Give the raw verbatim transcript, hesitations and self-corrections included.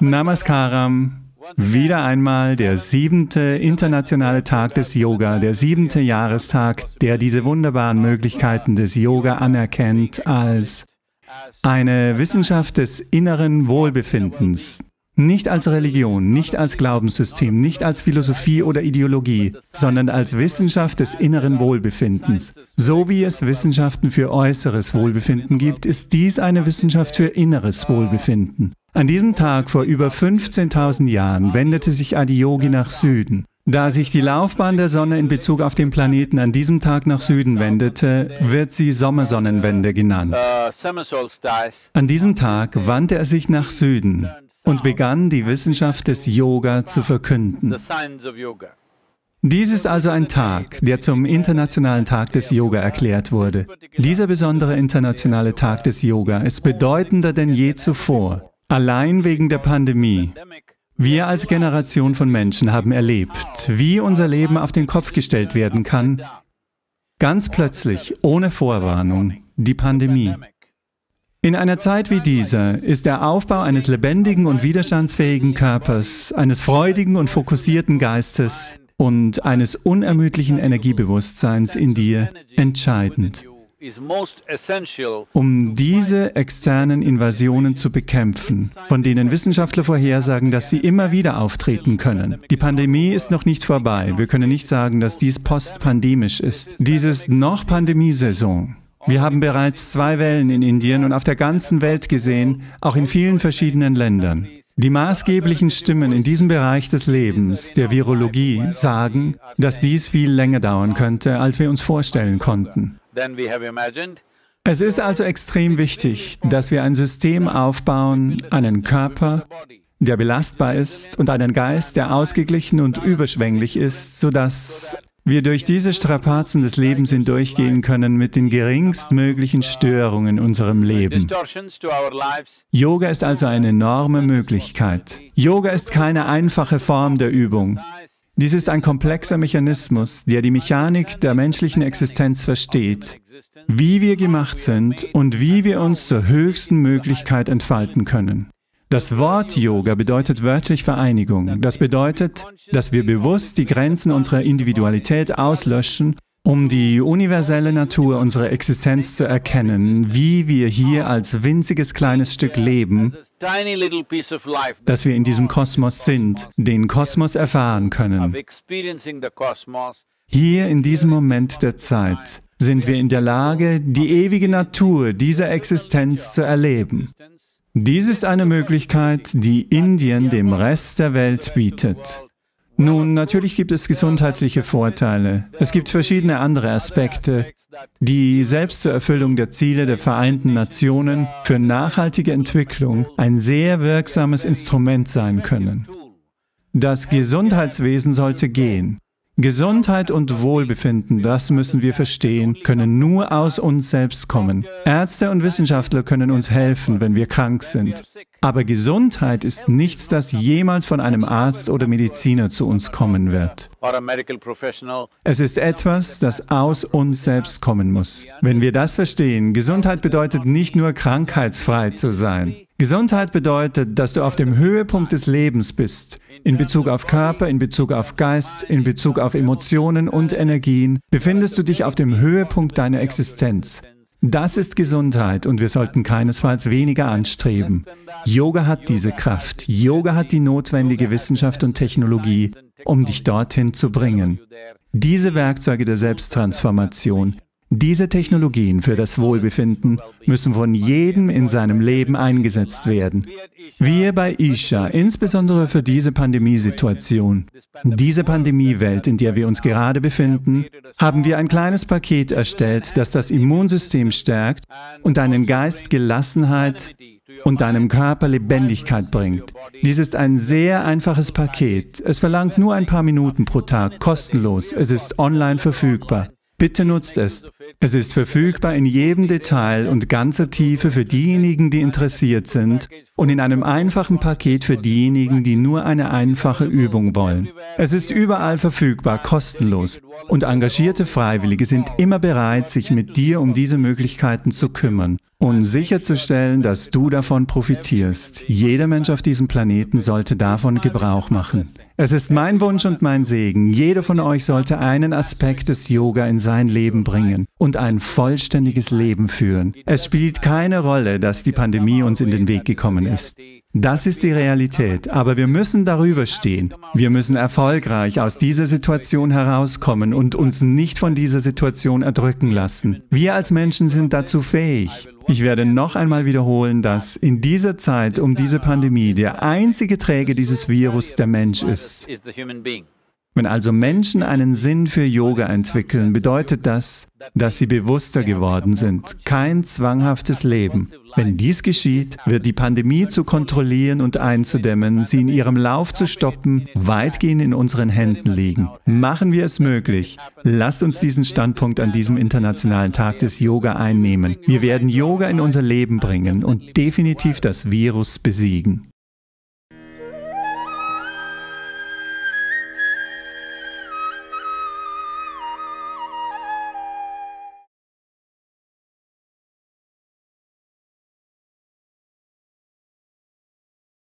Namaskaram. Wieder einmal der siebte internationale Tag des Yoga, der siebte Jahrestag, der diese wunderbaren Möglichkeiten des Yoga anerkennt als eine Wissenschaft des inneren Wohlbefindens. Nicht als Religion, nicht als Glaubenssystem, nicht als Philosophie oder Ideologie, sondern als Wissenschaft des inneren Wohlbefindens. So wie es Wissenschaften für äußeres Wohlbefinden gibt, ist dies eine Wissenschaft für inneres Wohlbefinden. An diesem Tag vor über fünfzehntausend Jahren wendete sich Adiyogi nach Süden. Da sich die Laufbahn der Sonne in Bezug auf den Planeten an diesem Tag nach Süden wendete, wird sie Sommersonnenwende genannt. An diesem Tag wandte er sich nach Süden und begann, die Wissenschaft des Yoga zu verkünden. Dies ist also ein Tag, der zum Internationalen Tag des Yoga erklärt wurde. Dieser besondere Internationale Tag des Yoga ist bedeutender denn je zuvor, allein wegen der Pandemie. Wir als Generation von Menschen haben erlebt, wie unser Leben auf den Kopf gestellt werden kann, ganz plötzlich, ohne Vorwarnung, die Pandemie. In einer Zeit wie dieser ist der Aufbau eines lebendigen und widerstandsfähigen Körpers, eines freudigen und fokussierten Geistes und eines unermüdlichen Energiebewusstseins in dir entscheidend, um diese externen Invasionen zu bekämpfen, von denen Wissenschaftler vorhersagen, dass sie immer wieder auftreten können. Die Pandemie ist noch nicht vorbei. Wir können nicht sagen, dass dies postpandemisch ist. Dies ist noch Pandemiesaison. Wir haben bereits zwei Wellen in Indien und auf der ganzen Welt gesehen, auch in vielen verschiedenen Ländern. Die maßgeblichen Stimmen in diesem Bereich des Lebens, der Virologie, sagen, dass dies viel länger dauern könnte, als wir uns vorstellen konnten. Es ist also extrem wichtig, dass wir ein System aufbauen, einen Körper, der belastbar ist, und einen Geist, der ausgeglichen und überschwänglich ist, sodass wir durch diese Strapazen des Lebens hindurchgehen können mit den geringstmöglichen Störungen in unserem Leben. Yoga ist also eine enorme Möglichkeit. Yoga ist keine einfache Form der Übung. Dies ist ein komplexer Mechanismus, der die Mechanik der menschlichen Existenz versteht, wie wir gemacht sind und wie wir uns zur höchsten Möglichkeit entfalten können. Das Wort Yoga bedeutet wörtlich Vereinigung. Das bedeutet, dass wir bewusst die Grenzen unserer Individualität auslöschen, um die universelle Natur unserer Existenz zu erkennen, wie wir hier als winziges kleines Stück Leben, dass wir in diesem Kosmos sind, den Kosmos erfahren können. Hier in diesem Moment der Zeit sind wir in der Lage, die ewige Natur dieser Existenz zu erleben. Dies ist eine Möglichkeit, die Indien dem Rest der Welt bietet. Nun, natürlich gibt es gesundheitliche Vorteile. Es gibt verschiedene andere Aspekte, die selbst zur Erfüllung der Ziele der Vereinten Nationen für nachhaltige Entwicklung ein sehr wirksames Instrument sein können. Das Gesundheitswesen sollte gehen. Gesundheit und Wohlbefinden, das müssen wir verstehen, können nur aus uns selbst kommen. Ärzte und Wissenschaftler können uns helfen, wenn wir krank sind. Aber Gesundheit ist nichts, das jemals von einem Arzt oder Mediziner zu uns kommen wird. Es ist etwas, das aus uns selbst kommen muss. Wenn wir das verstehen, Gesundheit bedeutet nicht nur krankheitsfrei zu sein. Gesundheit bedeutet, dass du auf dem Höhepunkt des Lebens bist, in Bezug auf Körper, in Bezug auf Geist, in Bezug auf Emotionen und Energien, befindest du dich auf dem Höhepunkt deiner Existenz. Das ist Gesundheit und wir sollten keinesfalls weniger anstreben. Yoga hat diese Kraft, Yoga hat die notwendige Wissenschaft und Technologie, um dich dorthin zu bringen. Diese Werkzeuge der Selbsttransformation, diese Technologien für das Wohlbefinden müssen von jedem in seinem Leben eingesetzt werden. Wir bei Isha, insbesondere für diese Pandemiesituation, diese Pandemiewelt, in der wir uns gerade befinden, haben wir ein kleines Paket erstellt, das das Immunsystem stärkt und deinen Geist Gelassenheit und deinem Körper Lebendigkeit bringt. Dies ist ein sehr einfaches Paket. Es verlangt nur ein paar Minuten pro Tag, kostenlos. Es ist online verfügbar. Bitte nutzt es. Es ist verfügbar in jedem Detail und ganzer Tiefe für diejenigen, die interessiert sind, und in einem einfachen Paket für diejenigen, die nur eine einfache Übung wollen. Es ist überall verfügbar, kostenlos, und engagierte Freiwillige sind immer bereit, sich mit dir um diese Möglichkeiten zu kümmern und sicherzustellen, dass du davon profitierst. Jeder Mensch auf diesem Planeten sollte davon Gebrauch machen. Es ist mein Wunsch und mein Segen, jeder von euch sollte einen Aspekt des Yoga in sein Leben bringen und ein vollständiges Leben führen. Es spielt keine Rolle, dass die Pandemie uns in den Weg gekommen ist. Das ist die Realität, aber wir müssen darüber stehen. Wir müssen erfolgreich aus dieser Situation herauskommen und uns nicht von dieser Situation erdrücken lassen. Wir als Menschen sind dazu fähig. Ich werde noch einmal wiederholen, dass in dieser Zeit um diese Pandemie der einzige Träger dieses Virus der Mensch ist. Wenn also Menschen einen Sinn für Yoga entwickeln, bedeutet das, dass sie bewusster geworden sind. Kein zwanghaftes Leben. Wenn dies geschieht, wird die Pandemie zu kontrollieren und einzudämmen, sie in ihrem Lauf zu stoppen, weitgehend in unseren Händen liegen. Machen wir es möglich. Lasst uns diesen Standpunkt an diesem Internationalen Tag des Yoga einnehmen. Wir werden Yoga in unser Leben bringen und definitiv das Virus besiegen.